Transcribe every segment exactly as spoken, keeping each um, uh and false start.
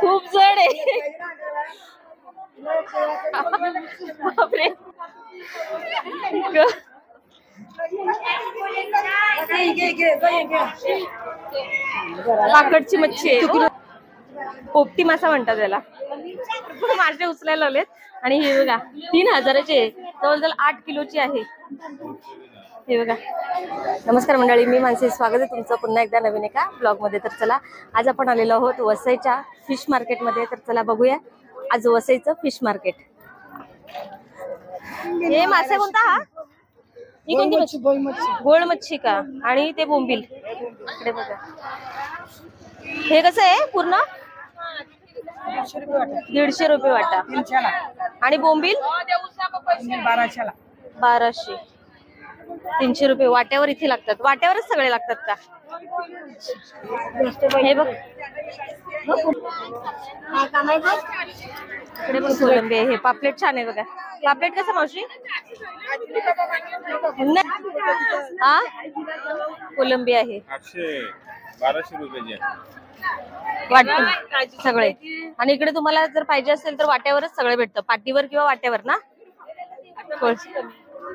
खूप जड आहे बापरे लाकडची मच्छी आहे पोपटी मासा म्हणतात त्याला मासे उचलायला लावलेत आणि हे बघा तीन हजाराचे जवळजवळ आठ किलोची आहे हे बघा। नमस्कार मंडळी मी मानसी स्वागत आहे तुमचं पुन्हा एकदा नवीन एका ब्लॉग मध्ये। तर चला आज आपण आलेलो आहोत वसईच्या फिश मार्केट मध्ये। तर चला बघूया आज वसईचं फिश मार्केट। हे मासे कोणता हा ही कोणती मच्छी गोळ मच्छी का आणि ते बोंबील इकडे बघा हे कसं आहे पूर्ण दीडशे रुपये वाटा आणि बोंबील बाराशेला बाराशे तीनशे रुपये वाट्यावर इथे लागतात वाट्यावरच सगळे लागतात का हे बघ इकडे पण कोलंबी आहे पापलेट छान आहे बघा। पापलेट कसं मावशी हा कोलंबी आहे बाराशे रुपये वाट सगळे आणि इकडे तुम्हाला जर पाहिजे असेल तर वाट्यावरच सगळे भेटतं पाटीवर किंवा वाट्यावर ना।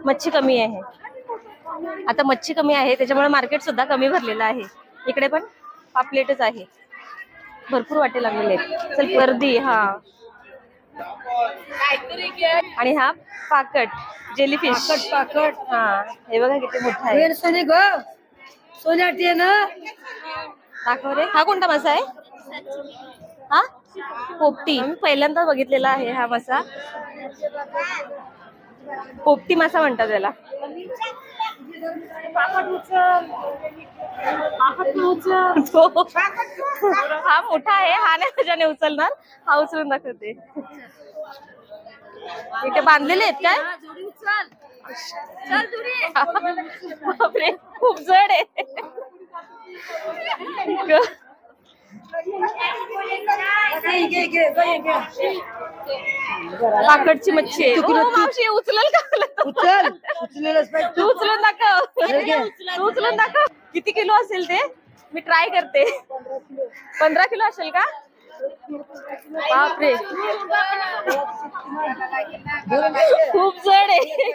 मच्छी कमी आहे आता मच्छी कमी आहे त्याच्यामुळे मार्केट सुद्धा कमी भरलेलं आहे। इकडे पण पापलेटच आहे भरपूर वाटे लागलेले आहेत चल गर्दी हा आणि हा पाकट जेलीफिश पाकट हा हे बघा किती मोठा आहे सोन्याटी ना दाखव रे। हा कोणता मासा आहे हा पोपटी मी पहिल्यांदा बघितलेला आहे हा मासा पोपटी मासा म्हणतात त्याला हा मोठा आहे हा नाही त्याच्याने उचलणार हा उचलून दाखवते इथे बांधलेले आहेत काय बापरे खूप जड आहे लाकडची मच्छी आहे उचलल का उचल तू उचलून दाखव तू उचलून दाखव किती किलो असेल ते मी ट्राय करते पंधरा किलो असेल का बापरे खूप जड आहे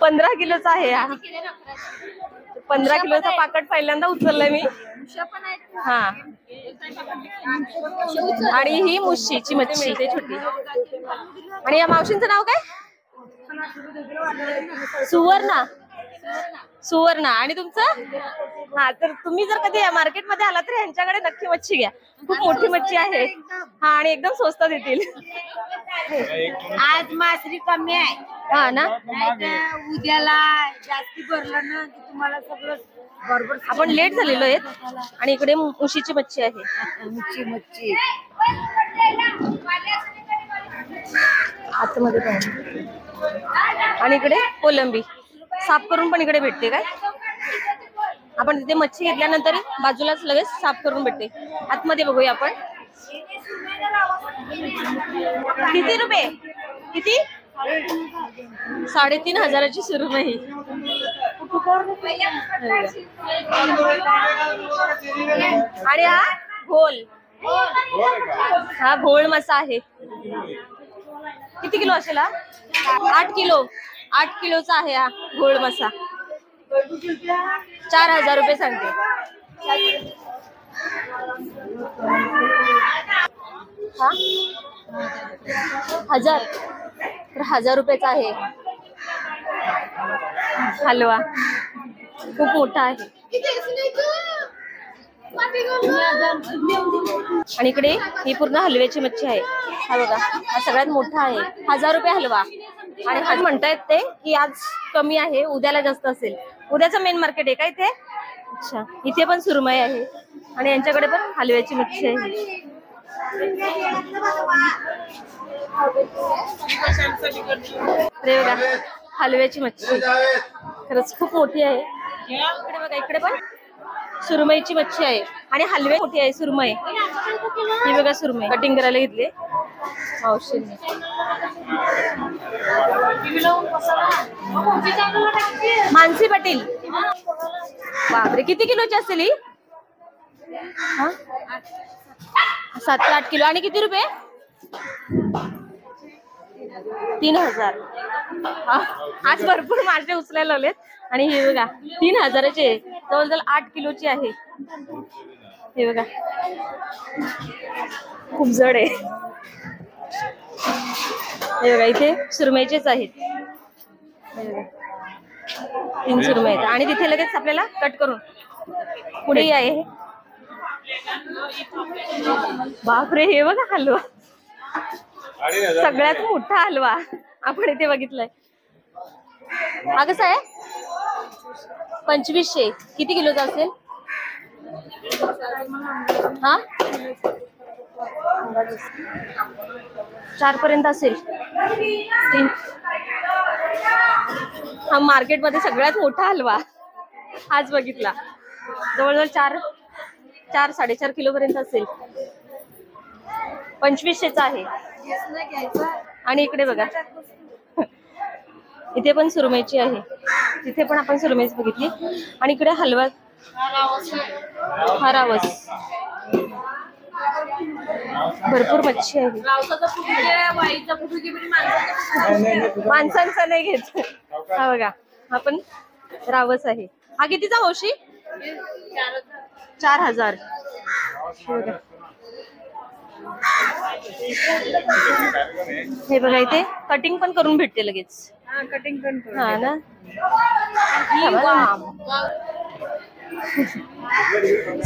पंधरा किलोचा आहे हा पंधरा किलोचा पाकट पहिल्यांदा उचललाय मी हा आणि ही मुशीची मच्छी छोटी आणि या मावशींचं नाव काय सुवर्णा सुवर्णा आणि तुमचं हा तर तुम्ही जर कधी मार्केटमध्ये आला तर यांच्याकडे नक्की मच्छी घ्या खूप मोठी मच्छी आहे हा आणि एकदम स्वस्तात देतील। आज मासरी कमी आहे हा ना उद्याला जास्ती भरलं ना तुम्हाला सगळं बरोबर आपण लेट झालेलो आहेत आणि इकडे मुशीची मच्छी आहे मुशी मच्छी आतमध्ये आणि इकडे कोलंबी साफ करून पण इकडे भेटते काय आपण तिथे मच्छी घेतल्यानंतर बाजूलाच लगेच साफ करून भेटते। आतमध्ये बघूया आपण किती रुपये किती साडेतीन हजाराची सुरू नाही आणि हा घोल हा घोल मासा आहे किती किलो असेल हा आठ किलो आठ किलोचा आहे हा घोळ मासा चार हजार रुपये सांगते। हा हजार तर हजार रुपयाचा आहे हलवा खूप मोठा आहे आणि इकडे ही पूर्ण हलव्याची मच्छी आहे हा बघा हा सगळ्यात मोठा आहे हजार रुपये हलवा आणि आज म्हणतायत ते की आज कमी आहे उद्याला जास्त असेल उद्याचं मेन मार्केट आहे का इथे अच्छा इथे पण सुरमई आहे आणि यांच्याकडे पण हलव्याची मच्छी आहे रे बघा हलव्याची मच्छी खरंच खूप मोठी आहे इकडे बघा इकडे पण सुरमईची मच्छी आहे आणि हलवे मोठी आहे सुरमई ही बघा सुरमई कटिंग करायला घेतली मानसी पाटील बापरे, किती किलोची असेल ही? सात ते आठ किलो. आणि किती रुपये? तीन हजार. आज भरपूर मासे उचलायला आलेत. आणि हे बघा तीन हजाराचे जवळजवळ आठ किलोची आहे. हे बघा खूप जड आहे. हे बघा इथे सुरमईचेच आहेत. हे बघा तीन सुरमई. आणि तिथे लगेच आपल्याला कट करून पुढे आहे. बापरे, हे बघा हलवा, सगळ्यात मोठा हलवा आपण इथे बघितलाय. हा कसा आहे? पंचवीसशे. किती किलोचा असेल? हा चार पर्यंत असेल. हा मार्केट मध्ये सगळ्यात मोठा हलवा आज बघितला. जवळजवळ चार चार साडेचार किलो पर्यंत असेल. पंचवीसशेचा आहे. आणि इकडे बघा इथे पण सुरमईची आहे. तिथे पण आपण सुरमईच बघितली. आणि इकडे हलवा हरावस, भरपूर मच्छी आहे. माणसांचा नाही घेत. हा बघा हा पण रावस आहे. हा कितीचा मावशी? चार हजार. हे बघा इथे कटिंग पण करून भेटते लगेच. कटिंग पण हा ना.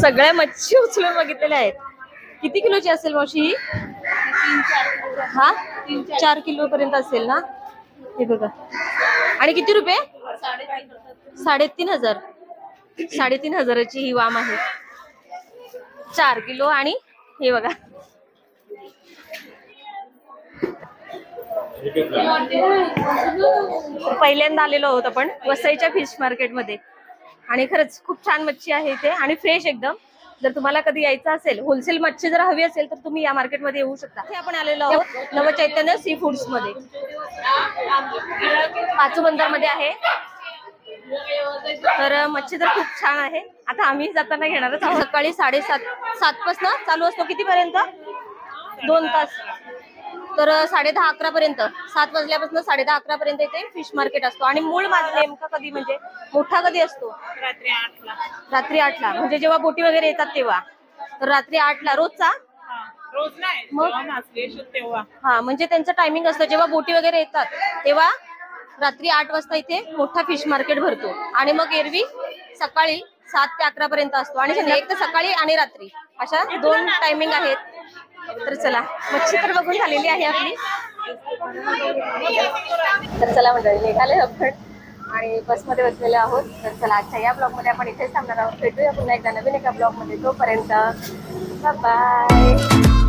सगळ्या मच्छी उचलून बघितलेल्या आहेत. किती किलोची असेल मावशी ही? हा चार किलो पर्यंत असेल ना. हे बघा. आणि किती रुपये? साडेतीन हजार. साडेतीन हजाराची ही वाम आहे. चार किलो. आणि हे बघा पहिल्यांदा आलेलो आहोत आपण वसईच्या फिश मार्केट मध्ये. आणि खरंच खूप छान मच्छी आहे इथे आणि फ्रेश एकदम. जर तुम्हाला कधी यायचं असेल, होलसेल मच्छी जर हवी असेल तर तुम्ही या मार्केटमध्ये येऊ शकता. हे आपण आलेलो आहोत नवचैतन्य सी फूड्स मध्ये. पाचू बंदर मध्ये आहे. तर मच्छी तर खूप छान आहे. आता आम्ही जाताना घेणारच आहोत. सकाळी साडेसात सात पासून चालू असतो. किती पर्यंत? दोन तास. तर साडे दहा अकरा पर्यंत, सात वाजल्यापासून साडे दहा अकरा पर्यंत इथे फिश मार्केट असतो. आणि मूळ मार्केट नेमका कधी म्हणजे मोठा कधी असतो? रात्री आठला. रात्री आठला म्हणजे जेव्हा बोटी वगैरे येतात तेव्हा. तर रात्री आठला रोजचा रोज नाही मग तेव्हा. हा म्हणजे त्यांचं टायमिंग असतं जेव्हा बोटी वगैरे येतात तेव्हा रात्री आठ वाजता इथे मोठा फिश मार्केट भरतो. आणि मग एरवी सकाळी सात ते अकरा पर्यंत असतो. आणि एक तर सकाळी आणि रात्री अशा दोन टायमिंग आहेत. तर चला मच्छी तर बघून झालेली आहे आपली. तर चला मंडळी निघाले आपण आणि बसमध्ये बसलेले आहोत. तर चला आजच्या या ब्लॉगमध्ये आपण इथेच थांबणार आहोत. भेटूया पुन्हा एकदा नवीन एका ब्लॉगमध्ये. तोपर्यंत बाय.